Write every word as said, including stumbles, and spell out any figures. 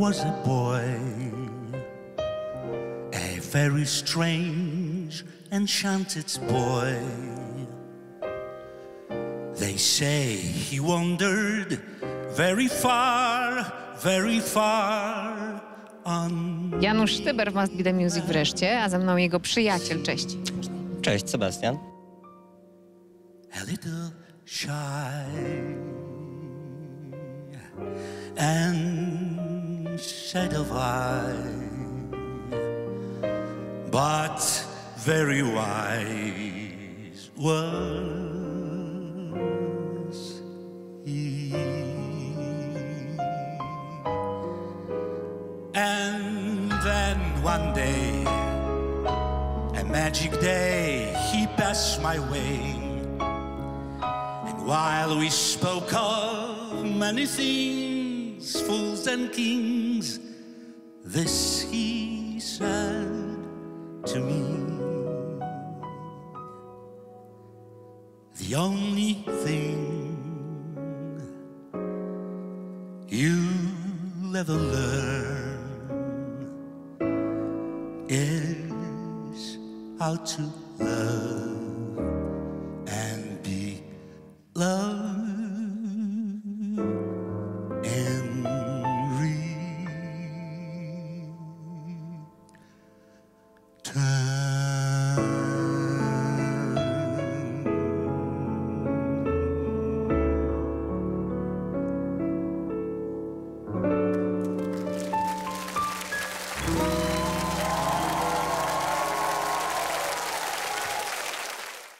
was a boy, a very strange, enchanted boy. They say he wandered very far, very far on. Janusz Sztyber w Must Be The Music wreszcie, a ze mną jego przyjaciel. Cześć. Cześć, Sebastian. A little shy. And said of I, but very wise was he. And then one day, a magic day, he passed my way, and while we spoke of many things, fools and kings, this he said to me: the only thing you'll ever learn is how to love and be loved.